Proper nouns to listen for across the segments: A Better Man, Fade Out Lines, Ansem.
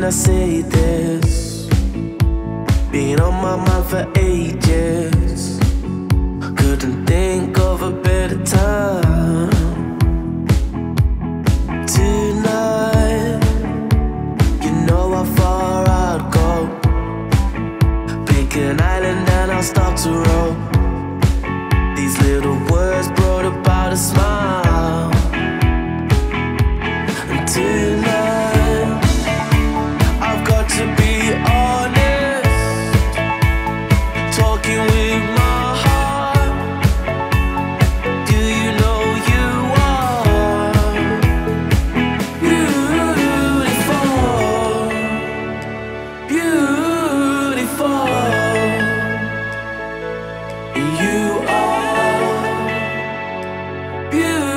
when I say this. Been on my mind for ages. Couldn't think of a better time. Tonight, you know how far I'd go. Pick an island and I'll start to roll. These little words brought about a smile. And tonight, I've got to be honest, talking with my heart. Do you know you are beautiful, beautiful? You are beautiful.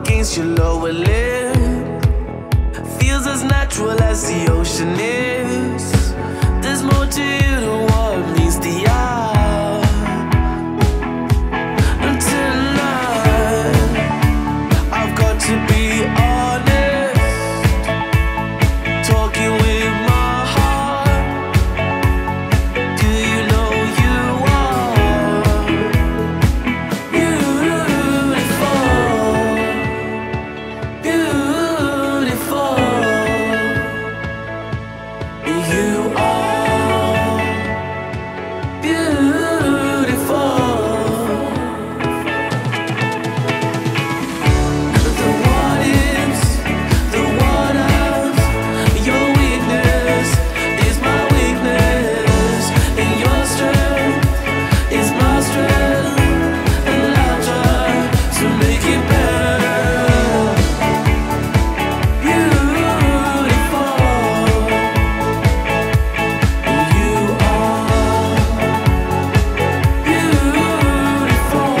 Against your lower lip, feels as natural as the ocean is. There's more to you than what meets the eye. And tonight, I've got to be honest, talking with my heart. Do you know you are beautiful? You are beautiful. The what ifs, the what ifs. Your weakness is my weakness, and your strength is my strength, and I'll try to make it better. Beautiful. You are beautiful.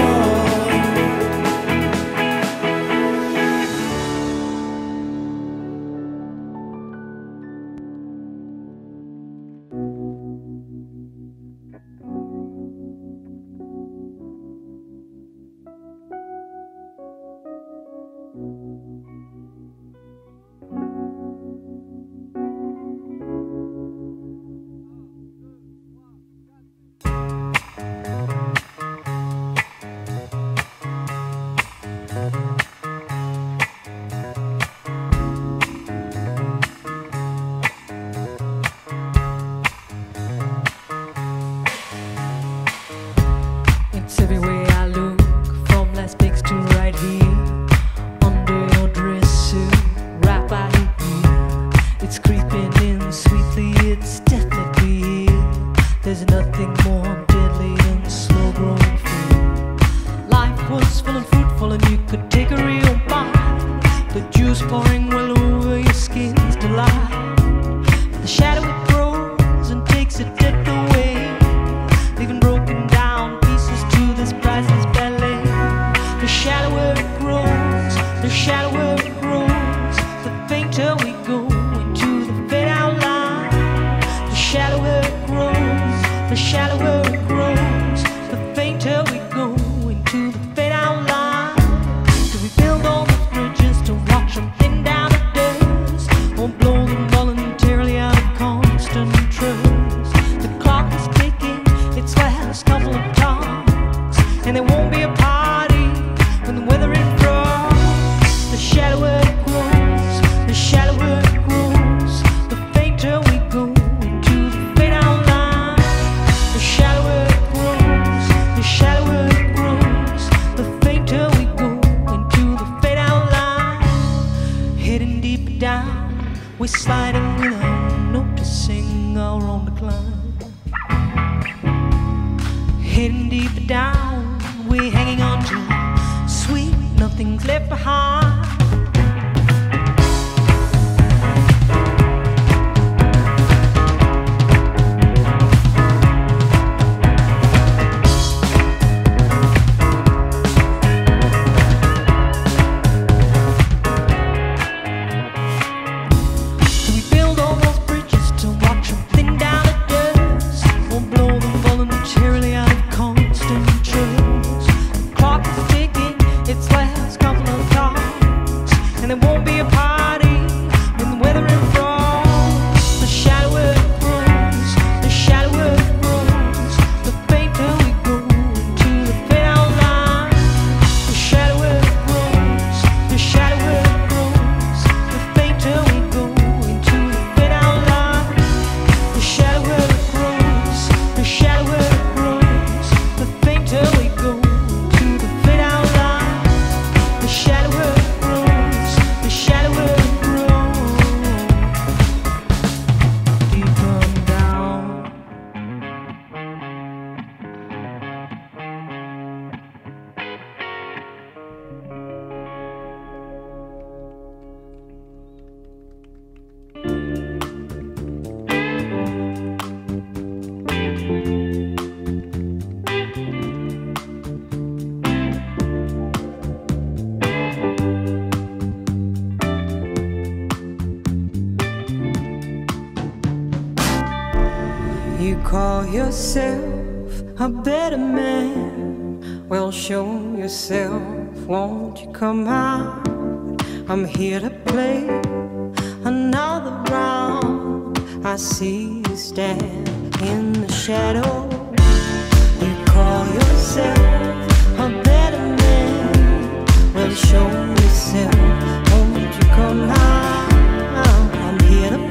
It's everywhere I look, from last picks to right here, under your dresser, right by your ear. It's creeping in sweetly, it's definitely here. There's nothing more deadly than slow-growing fear. Life was full and fruitful, and you could take a real bite. The juice pouring well over your skin's delight. The shadow it throws and takes it dead away, leaving broken down pieces to this priceless ballet. The shallower it grows, the shallower it grows, the fainter we go into the fade out line. The shallower it grows, the shallower it grows, the fainter we go into the fade out line. Do we build all those bridges to watch them thin down the days, or blow them voluntarily out of constant trust? The clock is ticking its last couple of times, and there won't be a party when the weather improves. The shallower it grows, the shallower it grows, the fainter we go into the fade out line. The shallower it grows, the shallower it grows, the fainter we go into the fade out line. Hidden deep down, we're sliding without noticing our own decline. Hidden deep down, we're left behind. You call yourself a better man, well, show yourself, won't you come out? I'm here to play another round. I see you stand in the shadow. You call yourself a better man, well, show yourself, won't you come out? I'm here to play.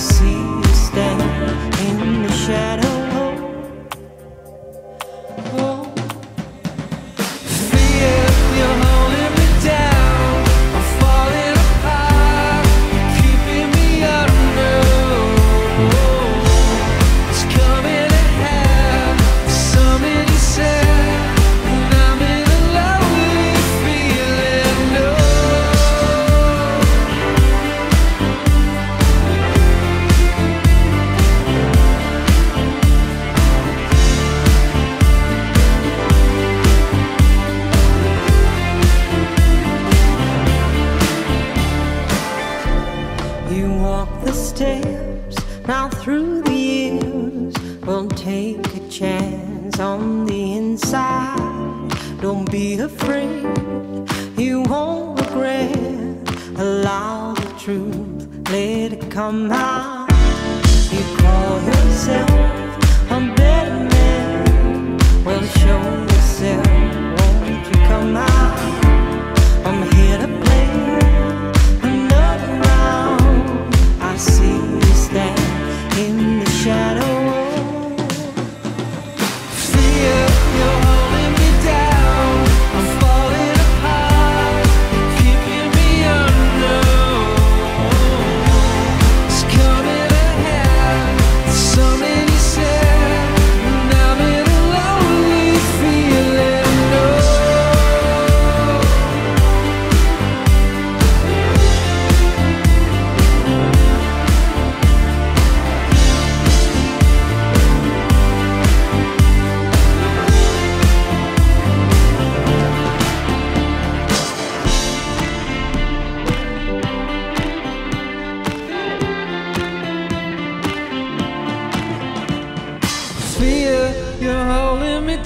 See you stand in the shadow. Oh. Fear, you're holding me down. I'm falling apart, you're keeping me under. Oh. It's coming to have something to say, and I'm in a lonely feeling. Now through the years, we'll take a chance on the inside. Don't be afraid, you won't regret. Allow the truth, let it come out. You call yourself a better man, well, show yourself, won't you come out? I'm here to play another round. I see you stand in the shadow.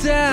Down.